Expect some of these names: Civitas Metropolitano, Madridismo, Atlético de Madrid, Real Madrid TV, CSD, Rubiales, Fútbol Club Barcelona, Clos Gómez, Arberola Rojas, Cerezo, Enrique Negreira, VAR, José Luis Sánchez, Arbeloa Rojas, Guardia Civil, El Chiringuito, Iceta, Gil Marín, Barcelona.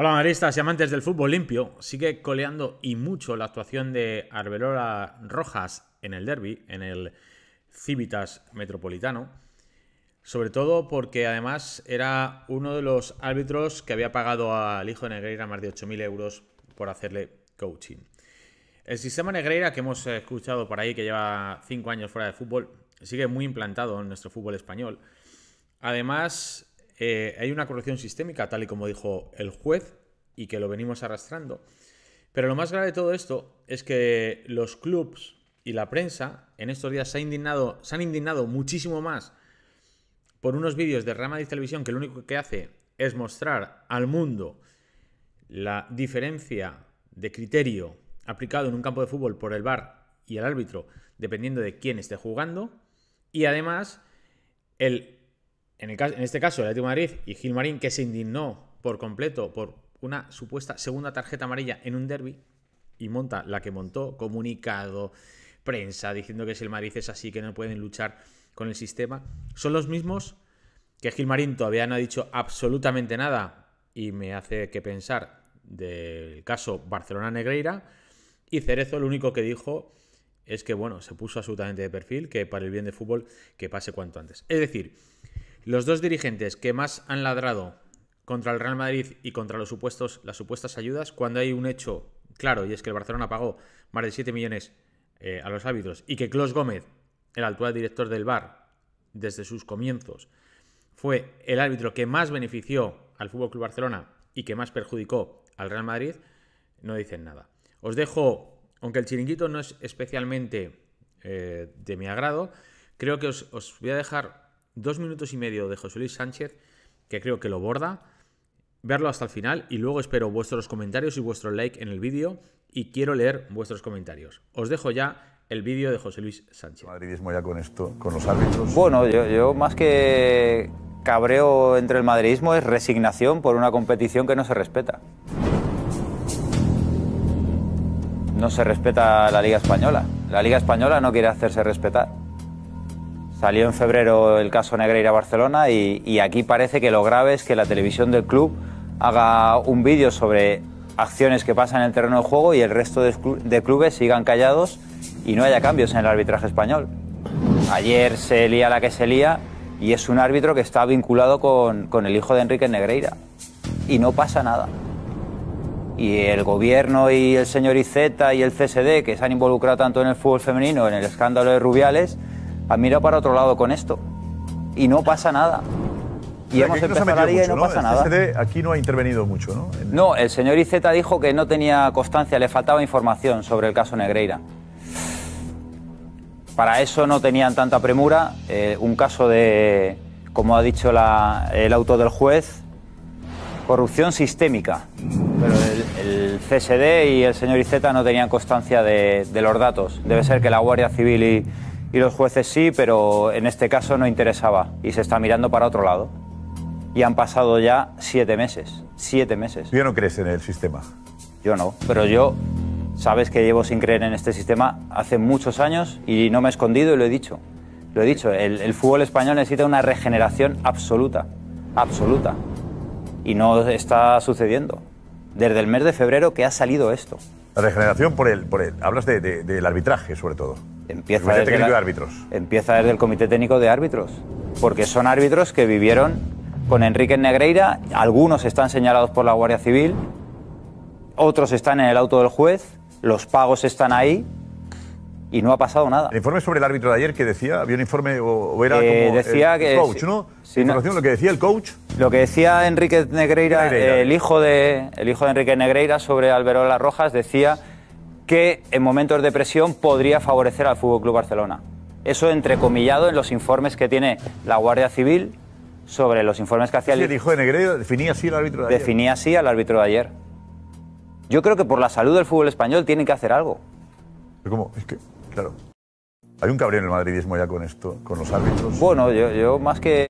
Hola madridistas y amantes del fútbol limpio. Sigue coleando y mucho la actuación de Arbeloa Rojas en el derbi, en el Civitas Metropolitano, sobre todo porque además era uno de los árbitros que había pagado al hijo de Negreira más de 8.000 euros por hacerle coaching. El sistema Negreira que hemos escuchado por ahí, que lleva 5 años fuera de fútbol, sigue muy implantado en nuestro fútbol español. Además, hay una corrupción sistémica, tal y como dijo el juez, y que lo venimos arrastrando. Pero lo más grave de todo esto es que los clubes y la prensa en estos días se han indignado muchísimo más por unos vídeos de Real Madrid Televisión que lo único que hace es mostrar al mundo la diferencia de criterio aplicado en un campo de fútbol por el VAR y el árbitro, dependiendo de quién esté jugando. Y además, en este caso, el Atlético de Madrid y Gil Marín, que se indignó por completo por una supuesta segunda tarjeta amarilla en un derbi y monta la que montó, comunicado, prensa, diciendo que si el Madrid es así, que no pueden luchar con el sistema. Son los mismos que Gil Marín todavía no ha dicho absolutamente nada y me hace que pensar del caso Barcelona-Negreira. Y Cerezo lo único que dijo es que, bueno, se puso absolutamente de perfil, que para el bien de fútbol que pase cuanto antes. Es decir, los dos dirigentes que más han ladrado contra el Real Madrid y contra las supuestas ayudas, cuando hay un hecho claro, y es que el Barcelona pagó más de 7 millones a los árbitros, y que Clos Gómez, el actual director del VAR, desde sus comienzos, fue el árbitro que más benefició al Fútbol Club Barcelona y que más perjudicó al Real Madrid, no dicen nada. Os dejo, aunque el chiringuito no es especialmente de mi agrado, creo que os voy a dejar 2 minutos y medio de José Luis Sánchez, que creo que lo borda. Verlo hasta el final y luego espero vuestros comentarios y vuestro like en el vídeo, y quiero leer vuestros comentarios. Os dejo ya el vídeo de José Luis Sánchez. Madridismo ya con esto, con los árbitros. Bueno, yo más que cabreo entre el madridismo es resignación por una competición que no se respeta. No se respeta la Liga Española. La Liga Española no quiere hacerse respetar. Salió en febrero el caso Negreira-Barcelona y aquí parece que lo grave es que la televisión del club haga un vídeo sobre acciones que pasan en el terreno de juego y el resto de clubes sigan callados y no haya cambios en el arbitraje español. Ayer se lía la que se lía y es un árbitro que está vinculado con el hijo de Enrique Negreira y no pasa nada. Y el gobierno y el señor Iceta y el CSD, que se han involucrado tanto en el fútbol femenino, en el escándalo de Rubiales, han mirado para otro lado con esto y no pasa nada. Y hemos empezado la liga y no pasa nada. El CSD aquí no ha intervenido mucho, ¿no? No, el señor Iceta dijo que no tenía constancia, le faltaba información sobre el caso Negreira. Para eso no tenían tanta premura. Un caso de, como ha dicho el auto del juez, corrupción sistémica. Pero el CSD y el señor Iceta no tenían constancia de los datos. Debe ser que la Guardia Civil y los jueces sí, pero en este caso no interesaba y se está mirando para otro lado. Y han pasado ya 7 meses. 7 meses. ¿Tú no crees en el sistema? Yo no, pero yo, sabes que llevo sin creer en este sistema hace muchos años y no me he escondido y lo he dicho. Lo he dicho, el fútbol español necesita una regeneración absoluta, absoluta. Y no está sucediendo. Desde el mes de febrero que ha salido esto. La regeneración por el hablas del arbitraje, sobre todo. Empieza desde el Comité Técnico de Árbitros, porque son árbitros que vivieron con Enrique Negreira, algunos están señalados por la Guardia Civil, otros están en el auto del juez, los pagos están ahí y no ha pasado nada. El informe sobre el árbitro de ayer que decía, había un informe o era como decía el coach, ¿no? Sí, información, lo que decía el coach. Lo que decía Enrique Negreira. El hijo de Enrique Negreira sobre Alberola Rojas decía que en momentos de presión podría favorecer al Fútbol Club Barcelona. Eso entrecomillado en los informes que tiene la Guardia Civil sobre los informes que hacía el hijo de Negreira. ¿Definía así al árbitro de ayer? Definía así al árbitro de ayer. Yo creo que por la salud del fútbol español tienen que hacer algo. ¿Pero cómo? Es que, claro, hay un cabreo en el madridismo ya con esto, con los árbitros. Bueno, yo más que...